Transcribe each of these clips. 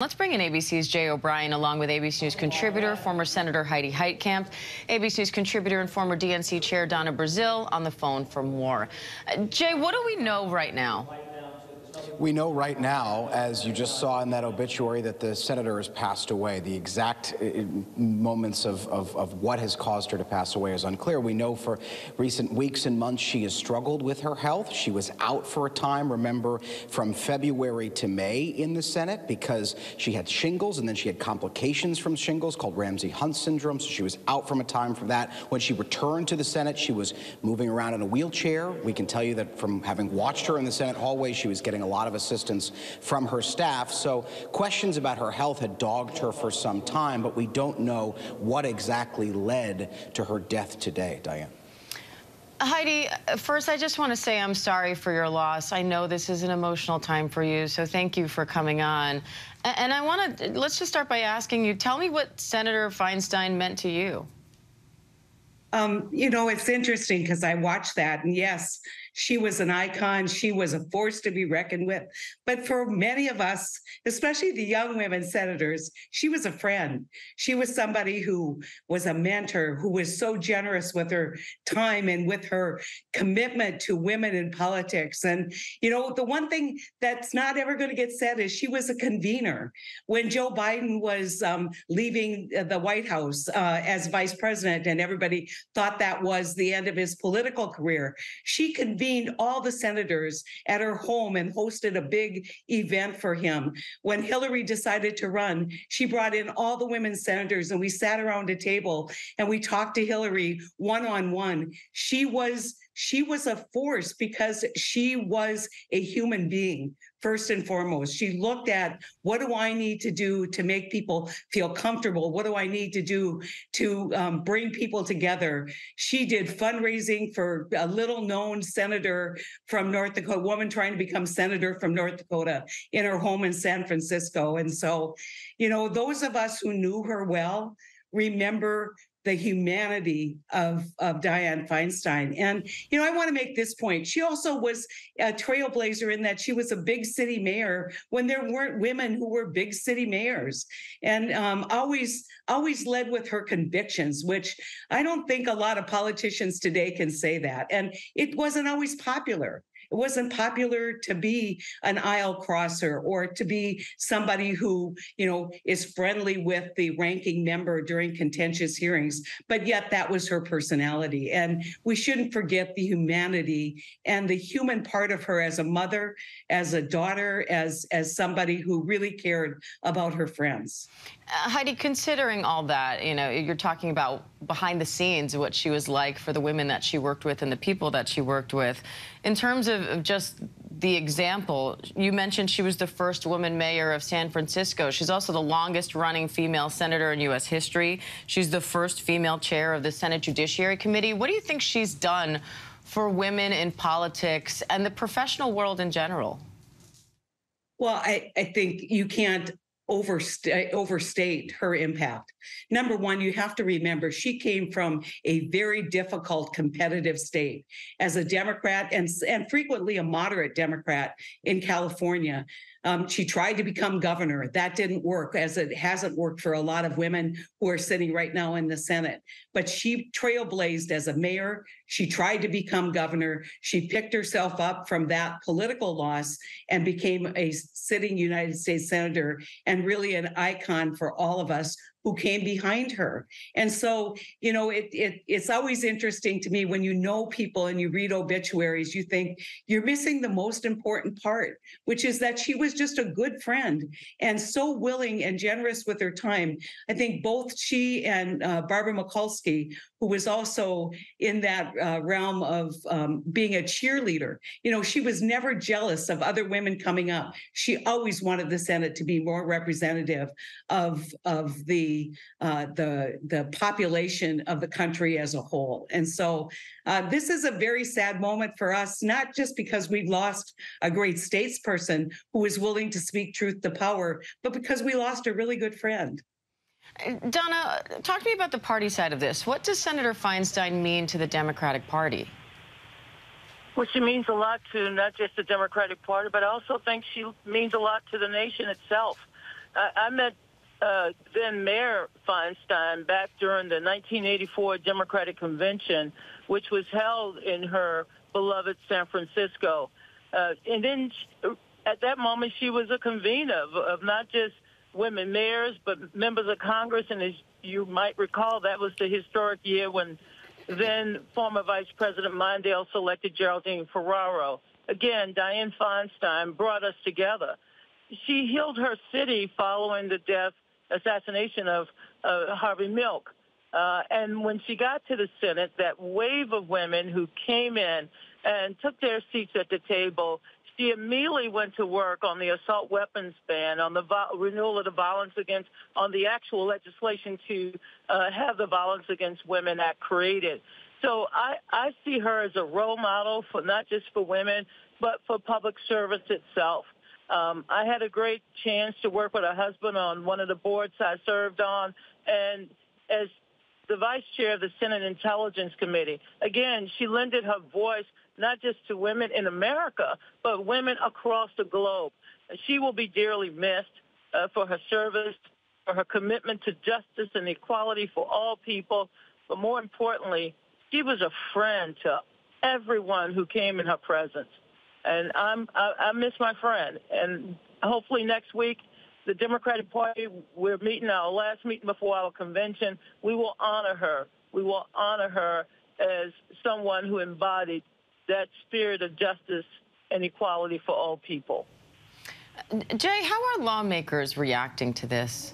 Let's bring in ABC's Jay O'Brien, along with ABC News contributor, former Senator Heidi Heitkamp, ABC News contributor and former DNC chair Donna Brazile on the phone for more. Jay, what do we know right now? We know right now, as you just saw in that obituary, that the senator has passed away. The exact moments of what has caused her to pass away is unclear. We know for recent weeks and months she has struggled with her health. She was out for a time, remember, from February to May in the Senate because she had shingles, and then she had complications from shingles called Ramsey-Hunt syndrome, so she was out from a time from that. When she returned to the Senate, she was moving around in a wheelchair. We can tell you that from having watched her in the Senate hallway, she was getting a lot of assistance from her staff. So questions about her health had dogged her for some time, but we don't know what exactly led to her death today, Diane. Heidi, first, I just want to say I'm sorry for your loss. I know this is an emotional time for you, so thank you for coming on. And I want to, let's just start by asking you, tell me what Senator Feinstein meant to you. You know, it's interesting because I watched that, and yes, she was an icon. She was a force to be reckoned with. But for many of us, especially the young women senators, she was a friend. She was somebody who was a mentor, who was so generous with her time and with her commitment to women in politics. And, you know, the one thing that's not ever going to get said is she was a convener. When Joe Biden was leaving the White House as vice president, and everybody thought that was the end of his political career, she convened all the senators at her home and hosted a big event for him. When Hillary decided to run, she brought in all the women senators, and we sat around a table and we talked to Hillary one-on-one. She was a force because she was a human being. First and foremost, she looked at, what do I need to do to make people feel comfortable? What do I need to do to bring people together? She did fundraising for a little-known senator from North Dakota, a woman trying to become senator from North Dakota, in her home in San Francisco. And so, you know, those of us who knew her well remember the humanity of Dianne Feinstein. And, you know, I want to make this point. She also was a trailblazer in that she was a big city mayor when there weren't women who were big city mayors, and always led with her convictions, which I don't think a lot of politicians today can say that. And it wasn't always popular. It wasn't popular to be an aisle crosser or to be somebody who, you know, is friendly with the ranking member during contentious hearings. But yet that was her personality. And we shouldn't forget the humanity and the human part of her as a mother, as a daughter, as somebody who really cared about her friends. Heidi, considering all that, you know, you're talking about behind the scenes, what she was like for the women that she worked with and the people that she worked with. In terms of just the example, you mentioned she was the first woman mayor of San Francisco. She's also the longest running female senator in U.S. history. She's the first female chair of the Senate Judiciary Committee. What do you think she's done for women in politics and the professional world in general? Well, I think you can't overstate her impact. Number one, you have to remember she came from a very difficult competitive state as a Democrat and frequently a moderate Democrat in California. She tried to become governor. That didn't work, as it hasn't worked for a lot of women who are sitting right now in the Senate. But she trailblazed as a mayor. She tried to become governor. She picked herself up from that political loss and became a sitting United States senator, and really an icon for all of us who came behind her. And so, you know, it's always interesting to me when you know people and you read obituaries, you think you're missing the most important part, which is that she was just a good friend and so willing and generous with her time. I think both she and Barbara Mikulski, who was also in that realm of being a cheerleader. You know, she was never jealous of other women coming up. She always wanted the Senate to be more representative of the population of the country as a whole. And so this is a very sad moment for us, not just because we lost a great statesperson who was willing to speak truth to power, but because we lost a really good friend. Donna, talk to me about the party side of this. What does Senator Feinstein mean to the Democratic Party? Well, she means a lot to not just the Democratic Party, but I also think she means a lot to the nation itself. I met then Mayor Feinstein back during the 1984 Democratic Convention, which was held in her beloved San Francisco. And then at that moment, she was a convener of not just women mayors, but members of Congress. And as you might recall, that was the historic year when then former Vice President Mondale selected Geraldine Ferraro. Again, Dianne Feinstein brought us together. She healed her city following the assassination of Harvey Milk. And when she got to the Senate, that wave of women who came in and took their seats at the table, she immediately went to work on the assault weapons ban, on the renewal of the Violence Against, on the actual legislation to have the Violence Against Women Act created. So I see her as a role model for not just for women, but for public service itself. I had a great chance to work with her husband on one of the boards I served on, and as the vice chair of the Senate Intelligence Committee, again, she lended her voice not just to women in America, but women across the globe. She will be dearly missed for her service, for her commitment to justice and equality for all people, but more importantly, she was a friend to everyone who came in her presence. And I miss my friend. And hopefully next week, the Democratic Party, we're meeting our last meeting before our convention. We will honor her. We will honor her as someone who embodied that spirit of justice and equality for all people. Jay, how are lawmakers reacting to this?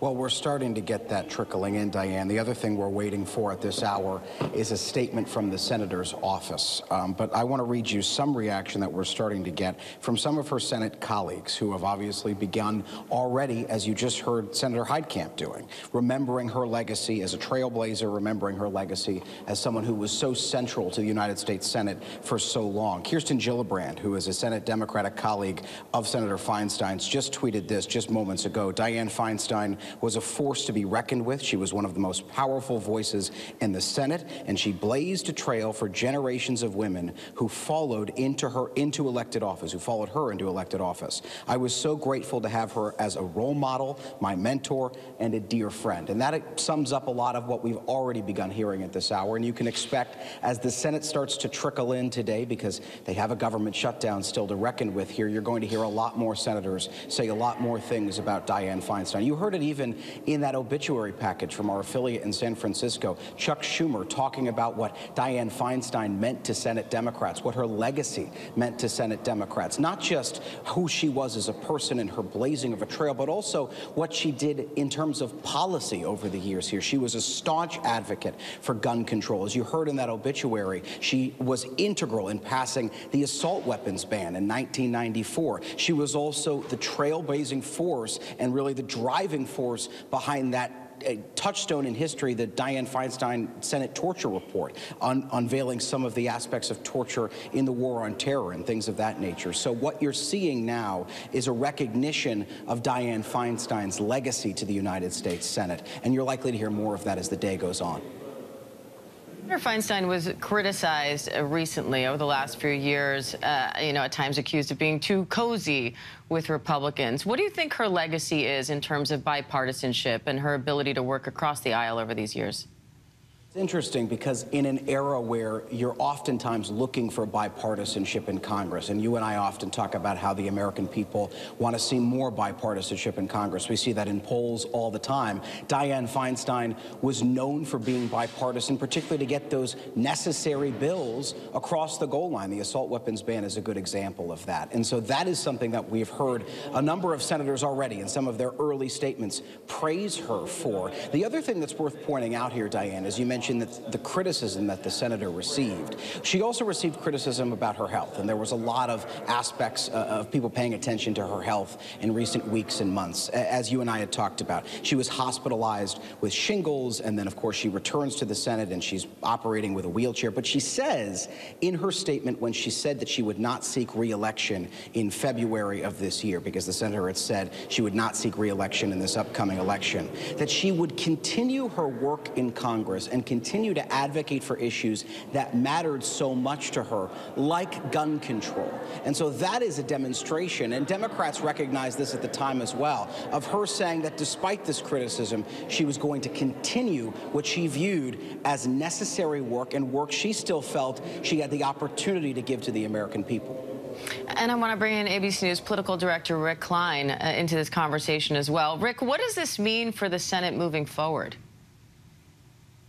Well, we're starting to get that trickling in, Diane. The other thing we're waiting for at this hour is a statement from the senator's office. But I want to read you some reaction that we're starting to get from some of her Senate colleagues who have obviously begun already, as you just heard Senator Heitkamp doing, remembering her legacy as a trailblazer, remembering her legacy as someone who was so central to the United States Senate for so long. Kirsten Gillibrand, who is a Senate Democratic colleague of Senator Feinstein's, just tweeted this just moments ago. Dianne Feinstein was a force to be reckoned with. She was one of the most powerful voices in the Senate, and she blazed a trail for generations of women who followed her into elected office. I was so grateful to have her as a role model, my mentor, and a dear friend. And that sums up a lot of what we've already begun hearing at this hour. And you can expect, as the Senate starts to trickle in today, because they have a government shutdown still to reckon with here, you're going to hear a lot more senators say a lot more things about Dianne Feinstein. You heard it even in that obituary package from our affiliate in San Francisco, Chuck Schumer talking about what Dianne Feinstein meant to Senate Democrats, what her legacy meant to Senate Democrats, not just who she was as a person and her blazing of a trail, but also what she did in terms of policy over the years here. She was a staunch advocate for gun control. As you heard in that obituary, she was integral in passing the assault weapons ban in 1994. She was also the trailblazing force and really the driving force behind that touchstone in history, the Dianne Feinstein Senate torture report, unveiling some of the aspects of torture in the war on terror and things of that nature. So what you're seeing now is a recognition of Dianne Feinstein's legacy to the United States Senate, and you're likely to hear more of that as the day goes on. Senator Feinstein was criticized recently over the last few years, at times accused of being too cozy with Republicans. What do you think her legacy is in terms of bipartisanship and her ability to work across the aisle over these years? It's interesting because in an era where you're oftentimes looking for bipartisanship in Congress, and you and I often talk about how the American people want to see more bipartisanship in Congress. We see that in polls all the time. Dianne Feinstein was known for being bipartisan, particularly to get those necessary bills across the goal line. The assault weapons ban is a good example of that. And so that is something that we've heard a number of senators already in some of their early statements praise her for. The other thing that's worth pointing out here, Diane, is you mentioned that the criticism that the senator received. She also received criticism about her health, and there was a lot of aspects of people paying attention to her health in recent weeks and months, as you and I had talked about. She was hospitalized with shingles, and then, of course, she returns to the Senate, and she's operating with a wheelchair. But she says in her statement when she said that she would not seek re-election in February of this year, because the senator had said she would not seek re-election in this upcoming election, that she would continue her work in Congress and continue continue to advocate for issues that mattered so much to her, like gun control. And so that is a demonstration, and Democrats recognized this at the time as well, of her saying that despite this criticism, she was going to continue what she viewed as necessary work, and work she still felt she had the opportunity to give to the American people. And I want to bring in ABC News political director Rick Klein into this conversation as well. Rick, what does this mean for the Senate moving forward?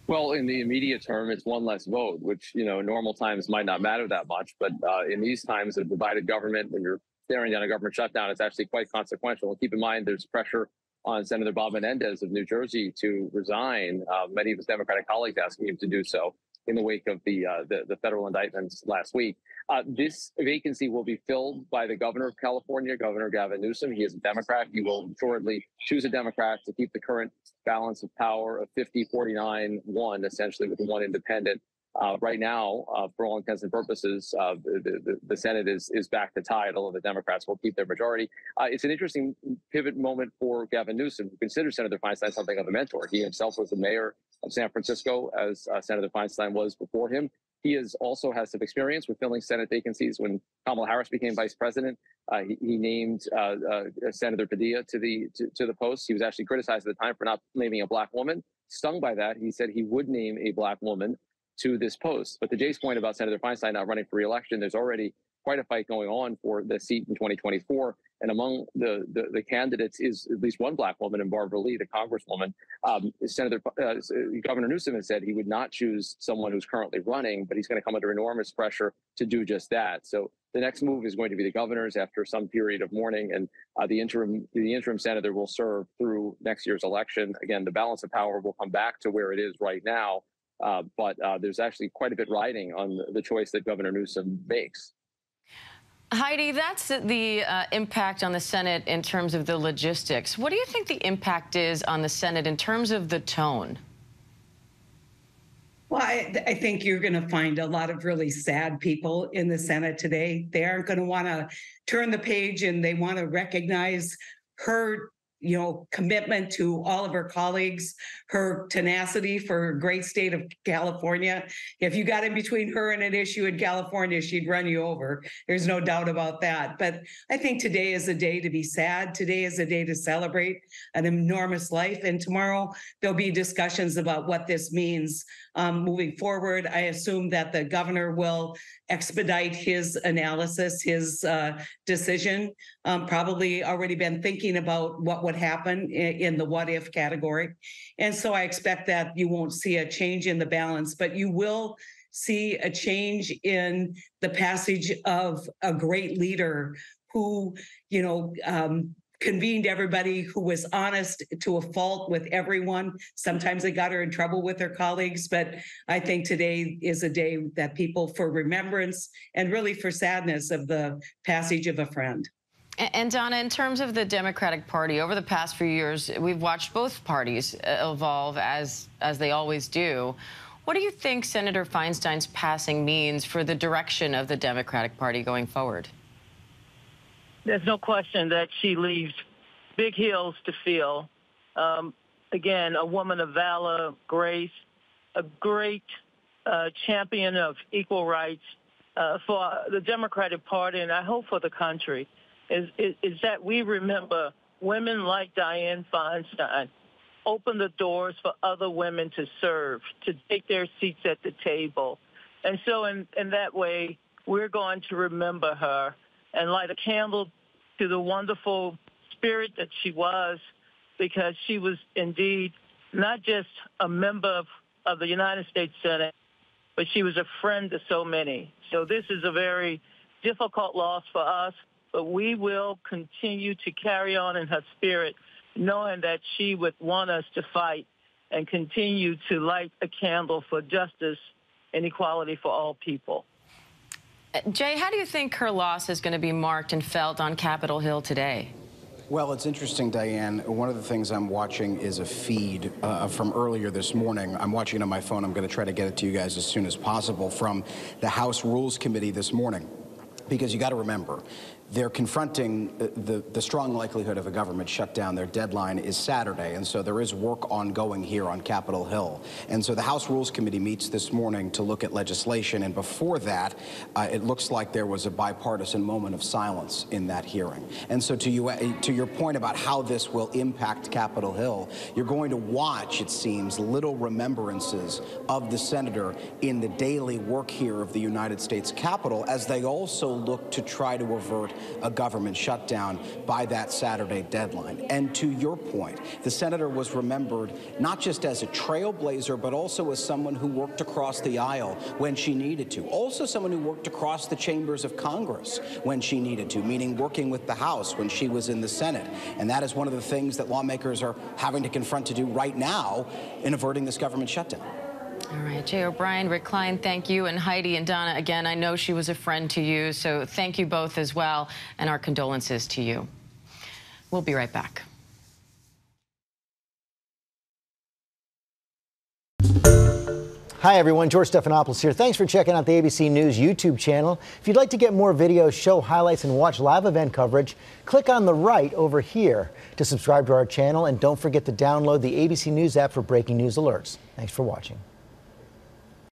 Well, in the immediate term, it's one less vote, which, you know, normal times might not matter that much. But in these times of divided government, when you're staring down a government shutdown, it's actually quite consequential. And keep in mind, there's pressure on Senator Bob Menendez of New Jersey to resign. Many of his Democratic colleagues asking him to do so in the wake of the federal indictments last week. This vacancy will be filled by the governor of California, Governor Gavin Newsom. He is a Democrat. He will shortly choose a Democrat to keep the current balance of power of 50-49-1, essentially, with one independent. Right now, for all intents and purposes, the Senate is back to tied, although the Democrats will keep their majority. It's an interesting pivot moment for Gavin Newsom, who considers Senator Feinstein something of a mentor. He himself was the mayor of San Francisco, as Senator Feinstein was before him. He also has some experience with filling Senate vacancies. when Kamala Harris became vice president, he named Senator Padilla to the post. He was actually criticized at the time for not naming a black woman. Stung by that, he said he would name a black woman to this post. But to Jay's point about Senator Feinstein not running for re-election, there's already quite a fight going on for the seat in 2024. And among the candidates is at least one black woman, and Barbara Lee, the congresswoman. Governor Newsom has said he would not choose someone who's currently running, but he's going to come under enormous pressure to do just that. So the next move is going to be the governor's after some period of mourning, and the interim senator will serve through next year's election. Again, the balance of power will come back to where it is right now, but there's actually quite a bit riding on the choice that Governor Newsom makes. Heidi, that's the impact on the Senate in terms of the logistics. What do you think the impact is on the Senate in terms of the tone? Well, I think you're going to find a lot of really sad people in the Senate today. They aren't going to want to turn the page, and they want to recognize her, you know, commitment to all of her colleagues, her tenacity for her great state of California. If you got in between her and an issue in California, she'd run you over. There's no doubt about that. But I think today is a day to be sad. Today is a day to celebrate an enormous life. And tomorrow there'll be discussions about what this means moving forward. I assume that the governor will expedite his analysis, his decision, probably already been thinking about what would happen in the what if category. And so I expect that you won't see a change in the balance, but you will see a change in the passage of a great leader who, you know, convened everybody, who was honest to a fault with everyone. Sometimes it got her in trouble with her colleagues, but I think today is a day that people, for remembrance and really for sadness of the passage of a friend. And Donna, in terms of the Democratic Party, over the past few years, we've watched both parties evolve as they always do. What do you think Senator Feinstein's passing means for the direction of the Democratic Party going forward? There's no question that she leaves big hills to fill. Again, a woman of valor, grace, a great champion of equal rights for the Democratic Party, and I hope for the country, is that we remember women like Dianne Feinstein open the doors for other women to serve, to take their seats at the table. And so in that way, we're going to remember her and light a candle to the wonderful spirit that she was, because she was indeed not just a member of the United States Senate, but she was a friend to so many. So this is a very difficult loss for us, but we will continue to carry on in her spirit, knowing that she would want us to fight and continue to light a candle for justice and equality for all people. Jay, how do you think her loss is going to be marked and felt on Capitol Hill today? Well, it's interesting, Diane. One of the things I'm watching is a feed from earlier this morning. I'm watching it on my phone. I'm going to try to get it to you guys as soon as possible from the House Rules Committee this morning, because you got to remember, They're confronting the strong likelihood of a government shutdown. Their deadline is Saturday, and so there is work ongoing here on Capitol Hill. And so the House Rules Committee meets this morning to look at legislation, and before that, it looks like there was a bipartisan moment of silence in that hearing. And so to your point about how this will impact Capitol Hill, you're going to watch, it seems, little remembrances of the senator in the daily work here of the United States Capitol, as they also look to try to avert a government shutdown by that Saturday deadline. And to your point, the senator was remembered not just as a trailblazer, but also as someone who worked across the aisle when she needed to. Also someone who worked across the chambers of Congress when she needed to, meaning working with the House when she was in the Senate. And that is one of the things that lawmakers are having to confront to do right now in averting this government shutdown. All right, Jay O'Brien, Rick Klein, thank you, and Heidi and Donna, again, I know she was a friend to you, so thank you both as well, and our condolences to you. We'll be right back. Hi, everyone. George Stephanopoulos here. Thanks for checking out the ABC News YouTube channel. If you'd like to get more videos, show highlights, and watch live event coverage, click on the right over here to subscribe to our channel, and don't forget to download the ABC News app for breaking news alerts. Thanks for watching.